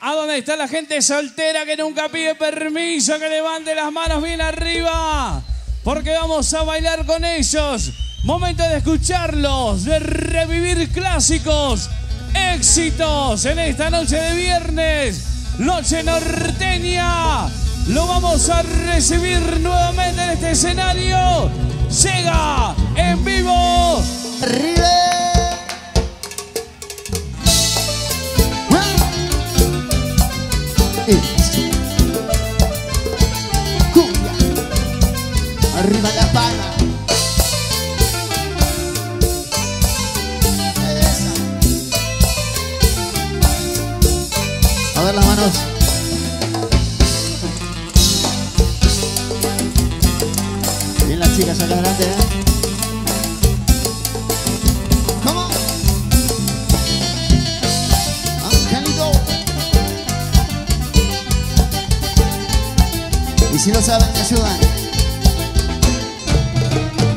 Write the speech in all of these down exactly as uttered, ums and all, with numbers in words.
¿A dónde está la gente soltera que nunca pide permiso? Que levante las manos bien arriba, porque vamos a bailar con ellos. Momento de escucharlos, de revivir clásicos, éxitos en esta noche de viernes, noche norteña. Lo vamos a recibir nuevamente en este escenario. Llega en vivo River. Cumbia, arriba la pala. Esa. A ver las manos. Bien las chicas acá adelante, ¿eh? ¿Cómo? Angelito. Y si no saben, me ayudan.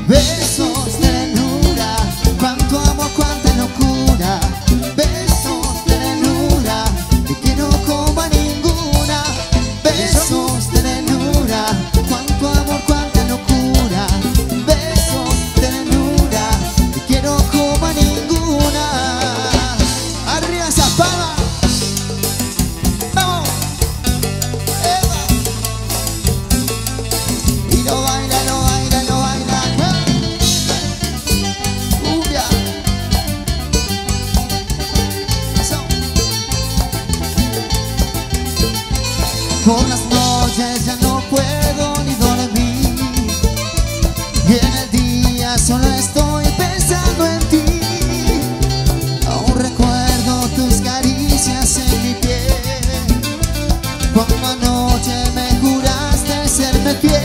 Besos de ternura, cuánto amo, cuánta locura. Besos de ternura, te quiero como a ninguna. Besos de ternura, cuánto amor, cuánta locura. Besos de ternura, te quiero como a ninguna. Arriba esa pala. Por las noches ya no puedo ni dormir, y en el día solo estoy pensando en ti. Aún recuerdo tus caricias en mi piel, cuando anoche me juraste serme fiel.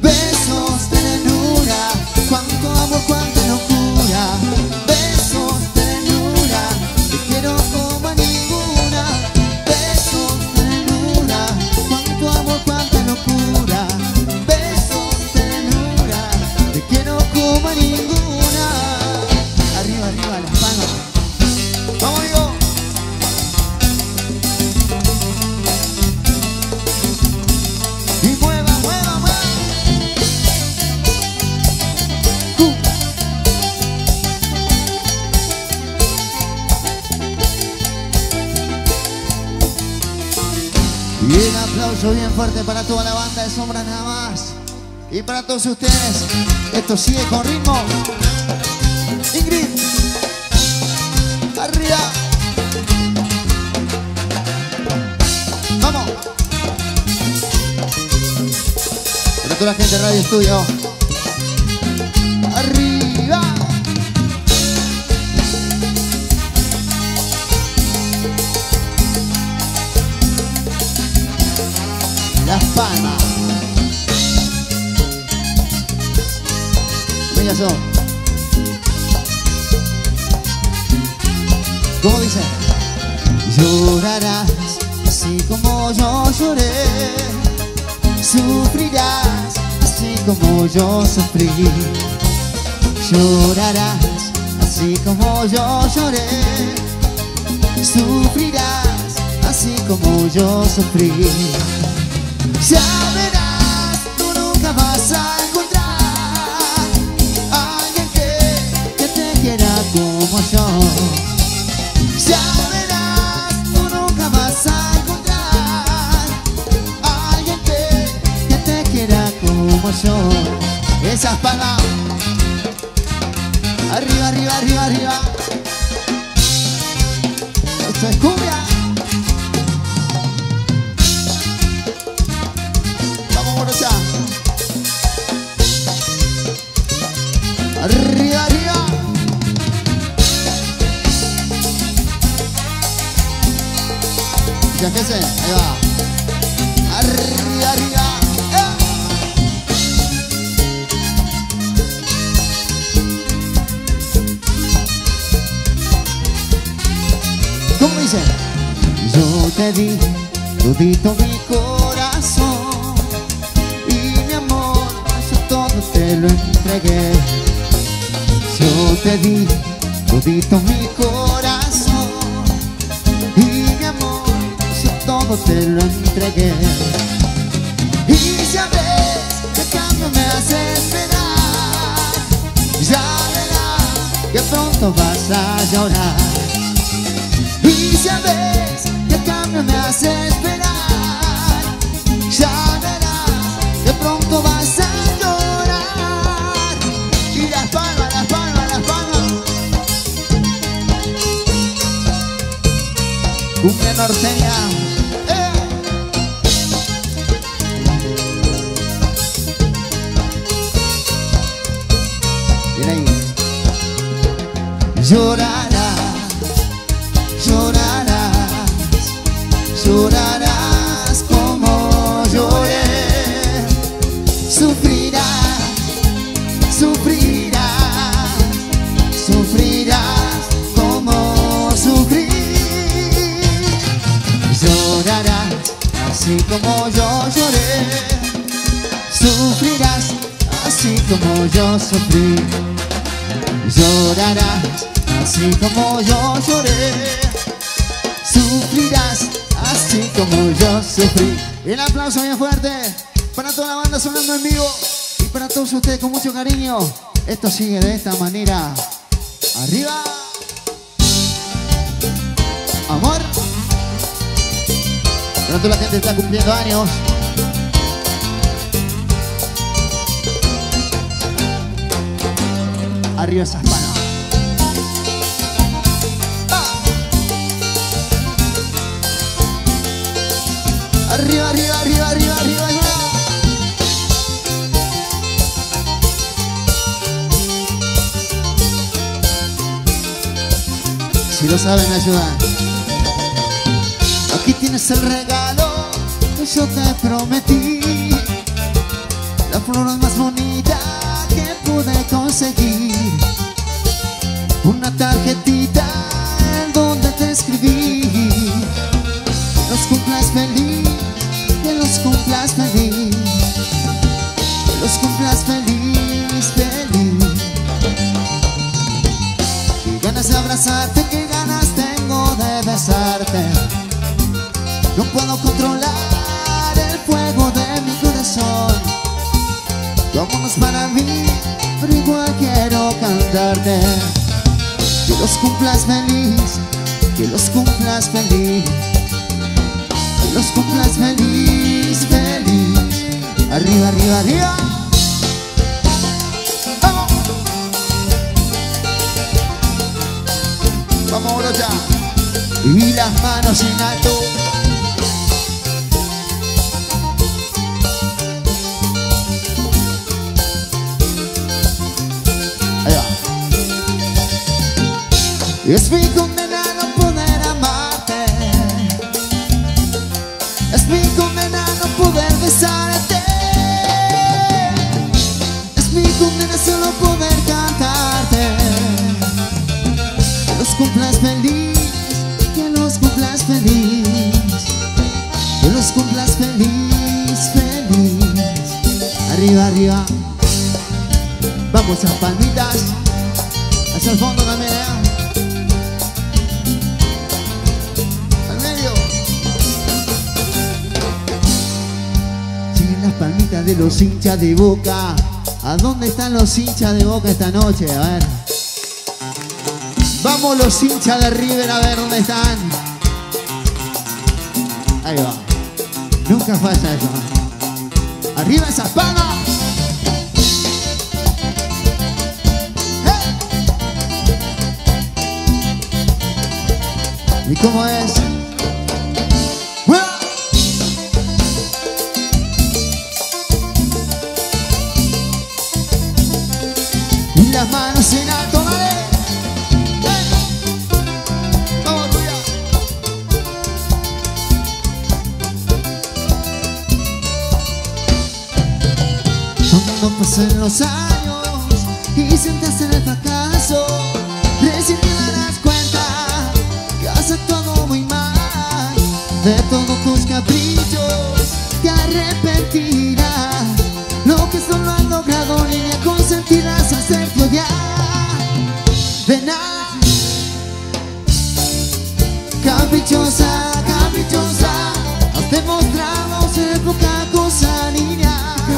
Besos de ternura, cuánto amor, cuánta locura. Bien fuerte para toda la banda de Sombras nada más. Y para todos ustedes, esto sigue con ritmo. Ingrid, arriba. Vamos. Para toda la gente de Radio Estudio, arriba. Las palmas. Venga yo. ¿Cómo dice? Llorarás así como yo lloré, sufrirás así como yo sufrí. Llorarás así como yo lloré, sufrirás así como yo sufrí. Ya verás, tú nunca vas a encontrar a alguien que, que te quiera como yo. Ya verás, tú nunca vas a encontrar a alguien que, que te quiera como yo. Esas palabras. Arriba, arriba, arriba, arriba. Esto es cumbia. Arriba, arriba. Ya que sé, ahí va. Arriba, arriba, eh. ¿Cómo dice? Yo te di todito mi corazón, y mi amor, yo todo te lo entregué. Yo te di todito mi corazón y mi amor, si todo te lo entregué. Y si a veces que cambio me hace esperar, ya verás que pronto vas a llorar. Y si a veces que cambio me hace esperar, ya verás que pronto vas a llorar. Y las palmas, las palmas, las palmas. Cumple norteña. Llorarás, llorarás, llorarás como lloré. Sufrirás, sufrirás, sufrirás como sufrí. Llorarás así como yo lloré. Sufrirás así como yo sufrí. Llorarás así como yo lloré, sufrirás así como yo sufrí. El aplauso bien fuerte para toda la banda sonando en vivo y para todos ustedes con mucho cariño. Esto sigue de esta manera. Arriba, amor. Pronto la gente está cumpliendo años. Arriba esas manos. Arriba, arriba, arriba, arriba, arriba, arriba. Si lo saben, ayudan. Aquí tienes el regalo que yo te prometí, la flor más bonita que pude conseguir, una tarjetita en donde te escribí: los cumplas feliz, que los cumplas feliz, que los cumplas feliz, feliz. Qué ganas de abrazarte, qué ganas tengo de besarte. No puedo controlar el fuego de mi corazón. Tu amor no es para mí, pero igual quiero cantarte. Que los cumplas feliz, que los cumplas feliz, que los cumplas feliz, feliz. Arriba, arriba, arriba. Vamos. Vamos, bro, ya. Y las manos en alto. Ahí va. Es mi condena no poder amarte, es mi condena no poder besarte, es mi condena solo poder cantarte. Que los cumplas feliz, que los cumplas feliz, que los cumplas feliz, feliz. Arriba, arriba. Vamos a palmitas, hacia el fondo también, al medio. Siguen las palmitas de los hinchas de Boca. ¿A dónde están los hinchas de Boca esta noche? A ver. Vamos los hinchas de River, a ver dónde están. Ahí va. Nunca falla eso. Arriba esas palmas. ¿Y cómo es? ¡Mueva! Y las manos en alto, ¿vale? ¡Eh! ¡Vamos, tuya! Cuando pasen los años y sientas en el fracaso, recién te darás cuenta que hace todo muy mal. De todos tus caprichos te arrepentirás. Lo que solo has logrado ni me consentirás hacer florear. De nada Caprichosa, caprichosa, has demostrado ser poca cosa, niña.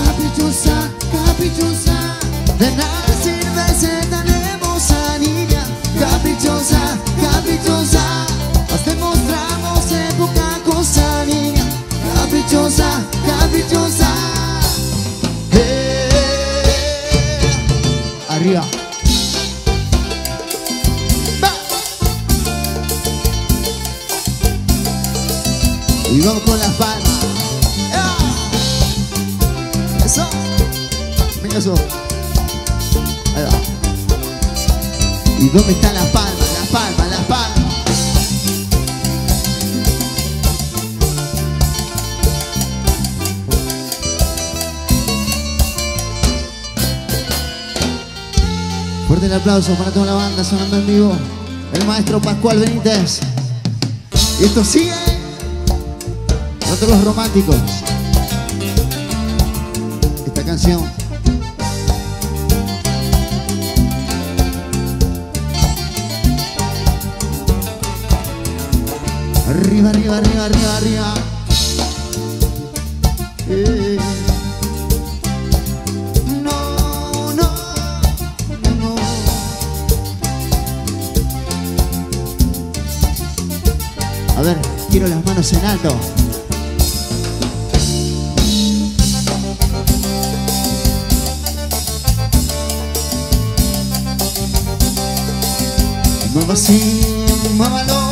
Caprichosa, caprichosa, de nada sirve ser tan hermosa, niña. Caprichosa, caprichosa, has demostrado ser poca cosa, niña. Caprichosa, caprichosa. Hey. Arriba. Y vamos con las palmas. ¡Ah! Eso. Mira eso. Ahí va. ¿Y dónde están las palmas? Las palmas, las palmas. Fuerte el aplauso para toda la banda sonando en vivo. El maestro Pascual Benítez. Y esto sigue. Nosotros los románticos. Esta canción. Arriba, arriba, arriba, arriba, arriba. Eh. No, no, no. A ver, quiero las manos en alto. Mueva así, muévalo.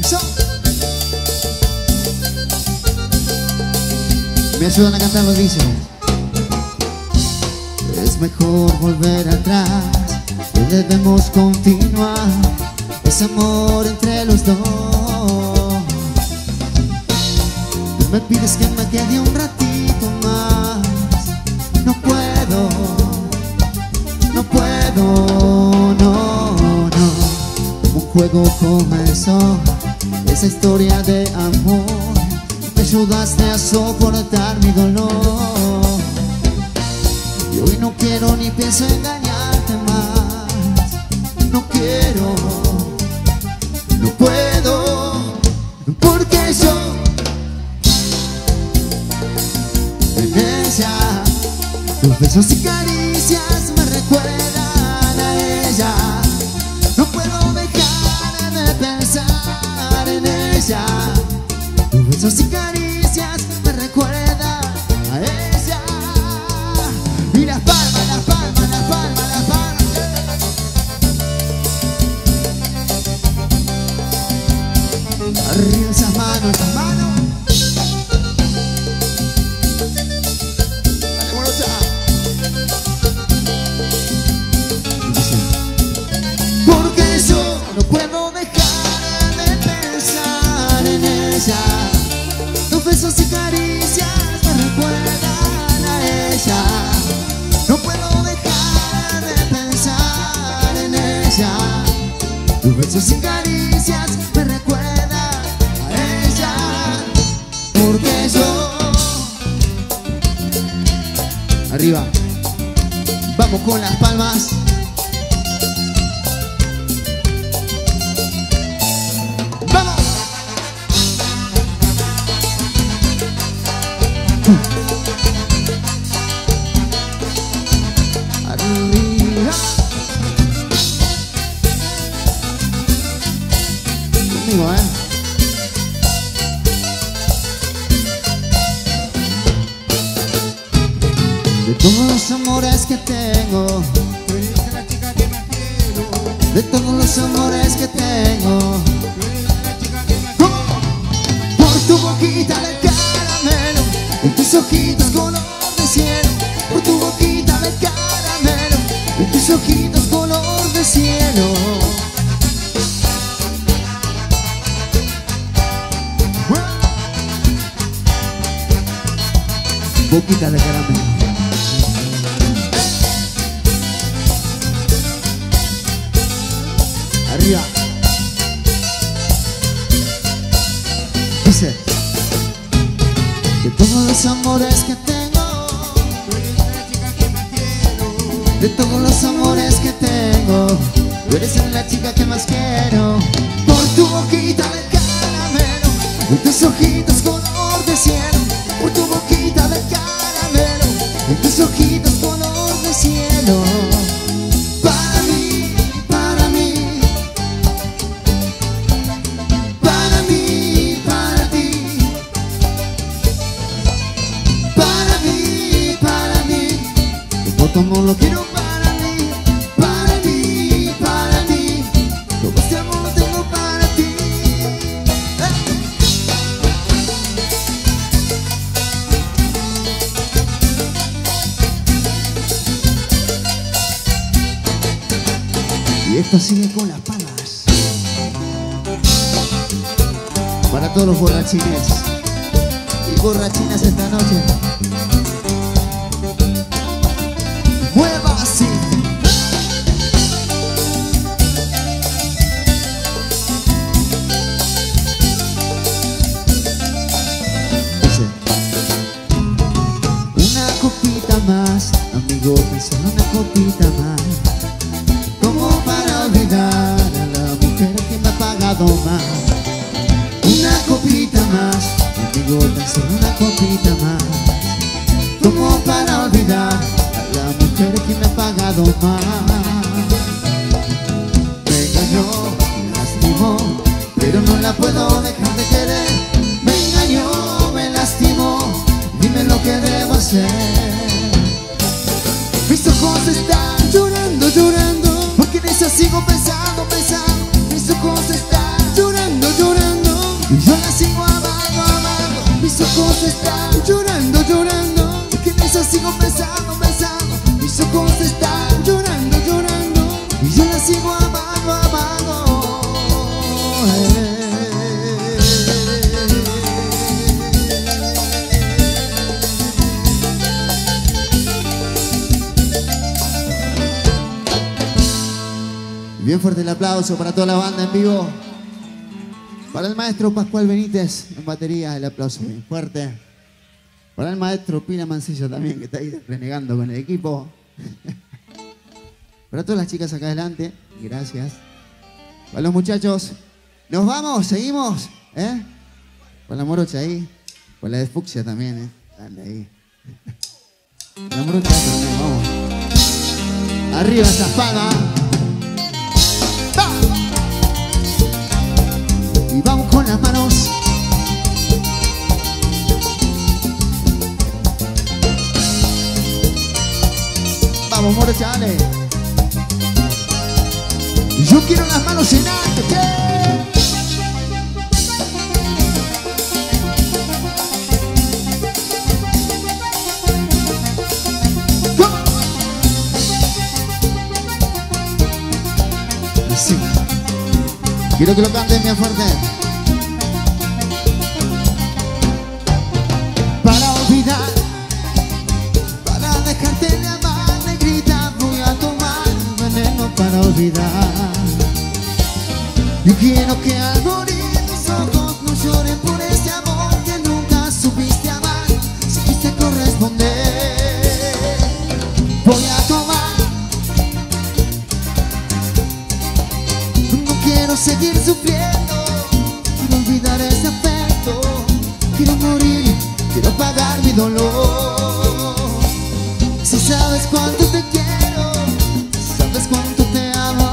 Eso. Me ayudan a cantar los dichos. Es mejor volver atrás, debemos continuar. Es amor entre los dos. Tú me pides que me quede un ratito más. No puedo. No puedo, no, no. Un juego comenzó, esa historia de amor. Me ayudaste a soportar mi dolor. Y hoy no quiero ni pienso engañarte más. No quiero, no puedo. Porque yo tendencia, tus besos y caricias me recuerdan a ella. No puedo dejar de pensar en ella. Tus besos y caricias me recuerdan a ella. Y las palmas, las palmas, las palmas, las palmas. Arriba esas manos, esas manos. Tus besos y caricias me recuerdan a ella. No puedo dejar de pensar en ella. Tus besos y caricias me recuerdan a ella. Porque yo. Arriba. Vamos con las palmas. De todos los amores que tengo, tú eres la chica que más quiero. De todos los amores que tengo, tú eres la chica que más quiero. Por tu boquita de caramelo, y tus ojitos color de cielo. Por tu boquita de caramelo, y tus ojitos color de cielo. Boquita de caramelo. Arriba. Dice: de todos los amores que tengo, tú eres la chica que más quiero. De todos los amores que tengo, tú eres la chica que más en tus ojitos color de cielo, por tu boquita de caramelo, en tus ojitos color de cielo. Para mí, para mí, para mí, para ti, para mí, para mí, yo tomo lo quiero más. Y esto sigue con las palmas para todos los borrachines y borrachinas esta noche. Mueva así. Una copita más, amigo, pensando una copita más. A la mujer que me ha pagado más. Una copita más, amigo, tan solo una copita más, como para olvidar a la mujer que me ha pagado más. Me engañó, me lastimó, pero no la puedo dejar de querer. Me engañó, me lastimó, dime lo que debo hacer. Mis ojos están llorando, llorando, porque en ella sigo pensando, pensando. Mis ojos están llorando, llorando, y yo la sigo amando, amando. Mis ojos están llorando, llorando, porque en ella sigo pensando, pensando. Mis ojos están llorando, llorando, y yo la sigo amando, amando. Eh. Bien fuerte el aplauso para toda la banda en vivo. Para el maestro Pascual Benítez en batería, el aplauso bien fuerte. Para el maestro Pina Mancillo también, que está ahí renegando con el equipo. Para todas las chicas acá adelante, gracias. Para los muchachos, nos vamos, seguimos, ¿eh? Para la morocha ahí, para la de fucsia también, ¿eh? Dale ahí. La morocha también, vamos. Arriba esa espada. Y vamos con las manos. Vamos, moro, chale. Yo quiero las manos en alto, yeah. Sí. Quiero que lo canten bien fuerte. Para olvidar, para dejarte de amar, negrita, voy a tomar veneno para olvidar. Yo quiero que al morir mis ojos no lloren por ese amor que nunca supiste amar, supiste corresponder. Voy a tomar, seguir sufriendo, quiero olvidar ese afecto, quiero morir, quiero apagar mi dolor. Si sabes cuánto te quiero, sabes cuánto te amo,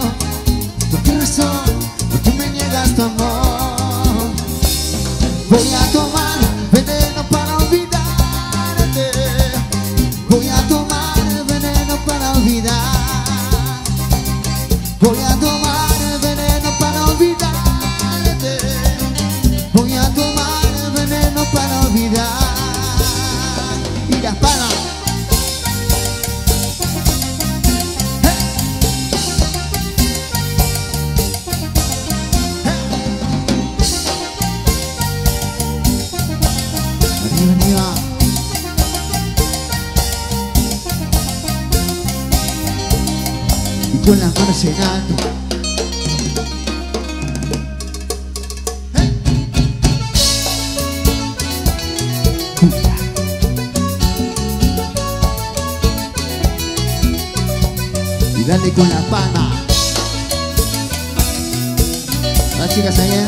¿por qué razón, por qué me niegas tu amor? Voy a tomar veneno para olvidarte, voy a tomar veneno para olvidar, voy a tomar con las manos en alto. Hey. Y dale con la palma. Las chicas allá.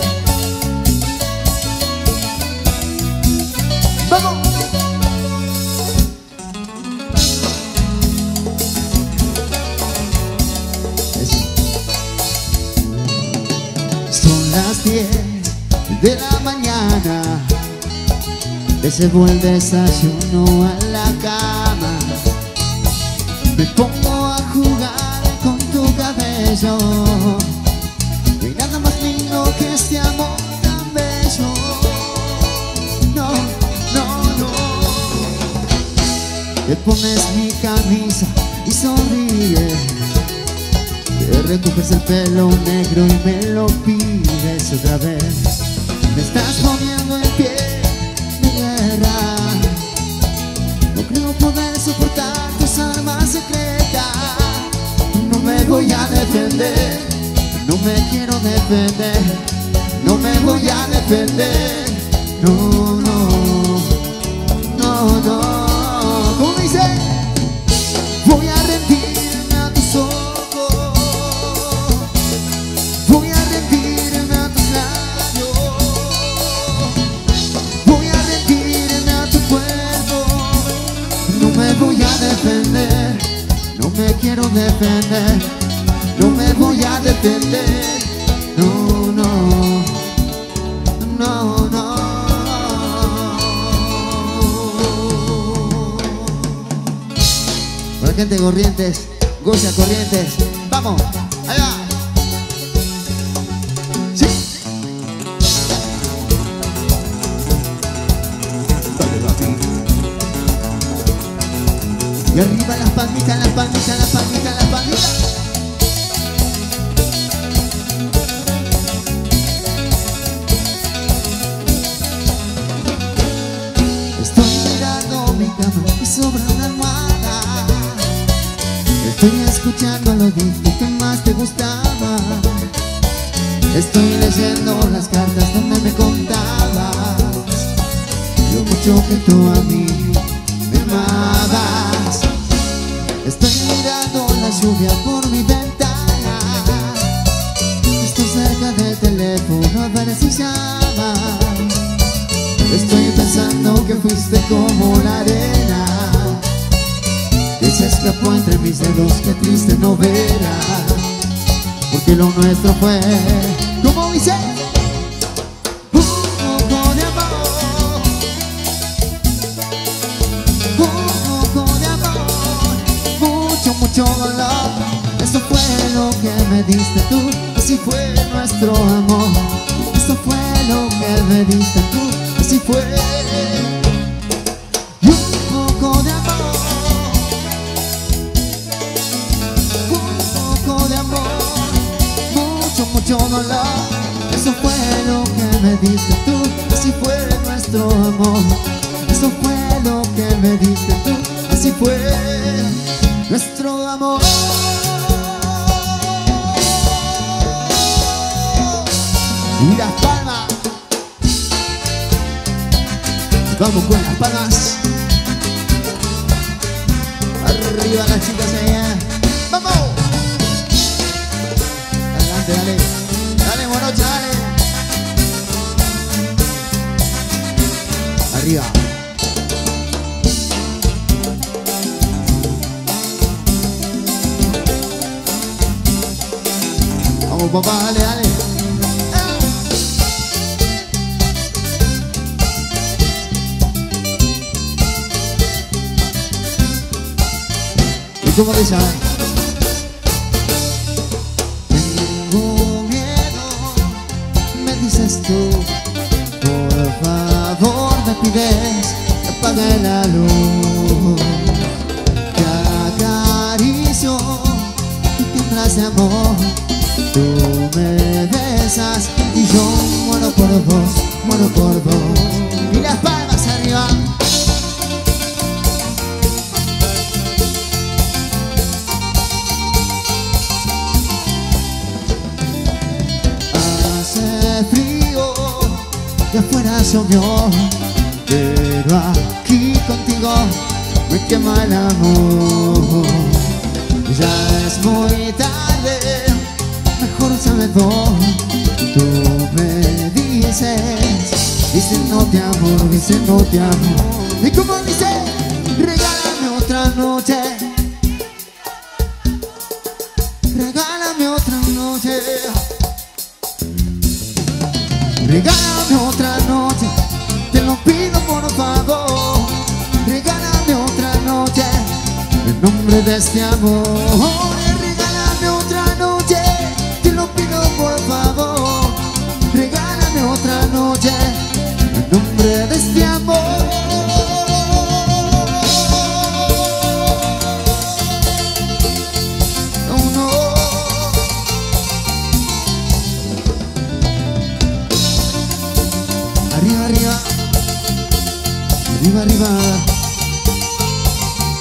diez de la mañana, reservo el desayuno a la cama, me pongo a jugar con tu cabello. No hay nada más lindo que este amor tan bello. No, no, no. Te pones mi camisa y sonríes, te recoges el pelo negro y me lo pides otra vez. Me estás poniendo en pie, mi guerra. No creo poder soportar tus armas secretas. No me voy a defender, no me quiero defender, no me voy a defender. No, no, no, no. ¿Cómo dice? Voy a rendirme a tus ojos, no me quiero defender, no me voy a defender, no, no, no, no. Para la gente de Corrientes, goza Corrientes, vamos, ahí va. Sí. Dale, papi. Y arriba las palmitas, las palmitas, las palmitas, las palmitas. Estoy mirando mi cama y sobre una almohada estoy escuchando los discos que más te gustaban. Estoy leyendo las cartas donde me contabas lo mucho que tú a mí me amabas. Estoy mirando la lluvia por mi ventana, estoy cerca del teléfono a ver si llamas. Estoy pensando que fuiste como la arena que se escapó entre mis dedos, qué triste novela, porque lo nuestro fue, como dice, un poco de amor, un poco de amor, mucho dolor. Eso fue lo que me diste tú, así fue nuestro amor. Eso fue lo que me diste tú, así fue. Y un poco de amor, un poco de amor, mucho, mucho dolor. Eso fue lo que me diste tú, así fue nuestro amor. Eso fue lo que me diste tú, así fue nuestro amor. Y las palmas, vamos con las palmas. Arriba las chicas allá, vamos. Adelante, dale, dale, buenas noches, dale. Arriba. Oh, papá, dale, dale. ¿Y cómo te llamas? Tengo miedo, me dices tú. Por favor me pides que apague la luz. Te acaricio, tú tiemblas de amor. Tú me besas y yo muero por vos, muero por vos. Y las palmas arriba. Hace frío y afuera llovió, pero aquí contigo me quema el amor. Ya es muy tarde, mejor sabes vos. Tú me dices, diciéndote amor, diciéndote amor. Y como dice, regálame otra noche, regálame otra noche. Regálame otra noche, te lo pido por favor. Regálame otra noche, en nombre de este amor. Regálame otra noche, te lo pido por favor. Regálame otra noche, en nombre de este amor. Arriba, arriba.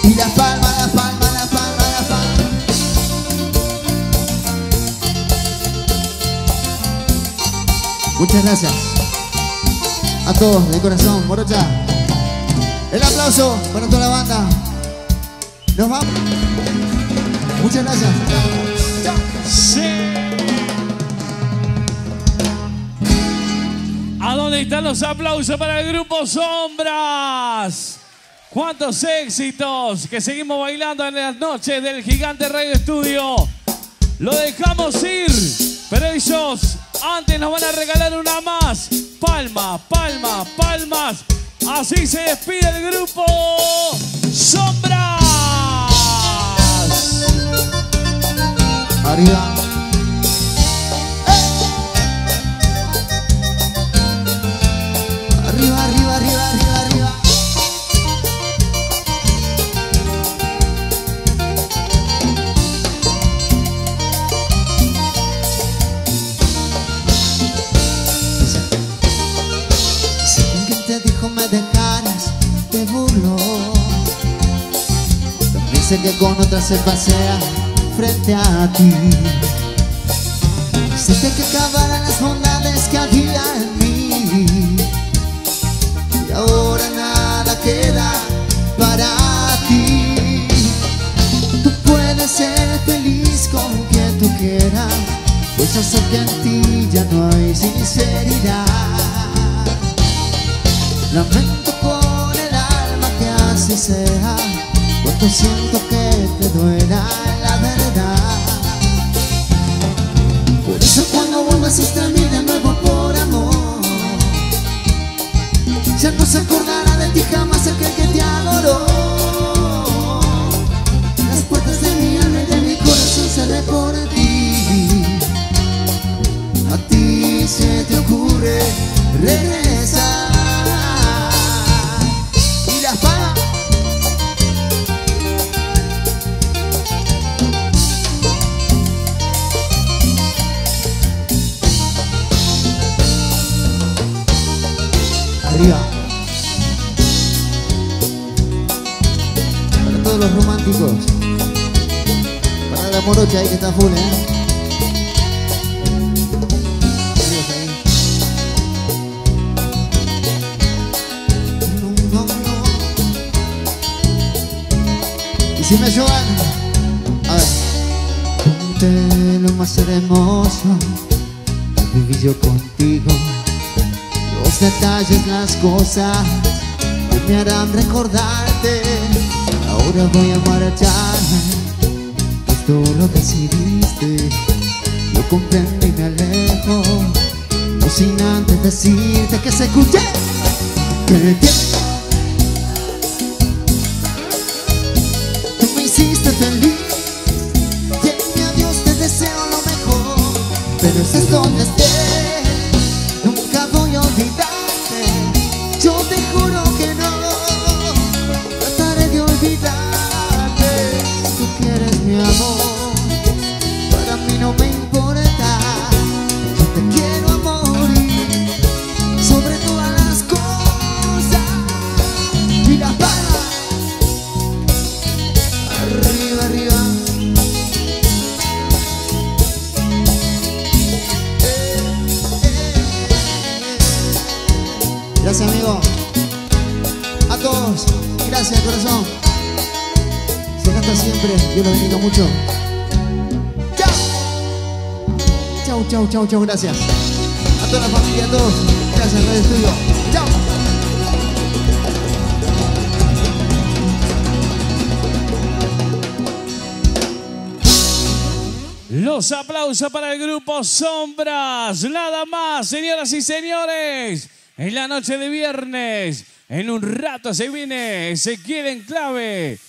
Y la palma, la palma, la palma, la palma. Muchas gracias a todos de corazón, morocha. El aplauso para toda la banda. Nos vamos. Muchas gracias. Sí. ¿A dónde están los aplausos para el Grupo Sombras? ¡Cuántos éxitos! Que seguimos bailando en las noches del Gigante Radio Estudio. Lo dejamos ir, pero ellos antes nos van a regalar una más. Palmas, palmas, palmas. Así se despide el Grupo Sombras. Arriba. Arriba, arriba, arriba, arriba. Si alguien te dijo me dejaras, te burló. También sé que con otra se pasea frente a ti. Hiciste que acabaran las bondades que había en mí. Y ahora nada queda para ti. Tú puedes ser feliz con quien tú quieras, pues yo sé que en ti ya no hay sinceridad. Lamento por el alma que así sea, cuando siento que te duela la verdad. Por eso cuando vuelvas hasta mí de nuevo por amor, ya no se acordará de ti jamás aquel que te adoró. Las puertas de mi alma y de mi corazón cerré por ti. A ti se te ocurre regresar. Y la fama. Arriba. Los románticos, para la morocha ahí que está full, ¿eh? No, no, no. Y si me ayudan, a ver. Ponte lo más hermoso que viví yo contigo. Los detalles, las cosas que me harán recordarte. Ahora voy a marcharme, pues tú lo decidiste. Lo comprendo y me alejo, no sin antes decirte que se escuche. Que el tiempo tú me hiciste feliz, y en mi adiós te deseo lo mejor. Pero estés donde estés, nunca voy a olvidarte. Yo te juro que no trataré de olvidarte. Mi amor, para mí no me importa, yo te quiero a morir, sobre todas las cosas. Y la palma, arriba, arriba, eh, eh. Gracias amigo, a todos, gracias corazón. Siempre, Dios lo bendiga mucho. Chao, chao, chao, chao, chao, gracias. A toda la familia, a todos. Gracias, Radio Estudio. Chao. Los aplausos para el Grupo Sombras. Nada más, señoras y señores. En la noche de viernes, en un rato se viene, se queda en clave.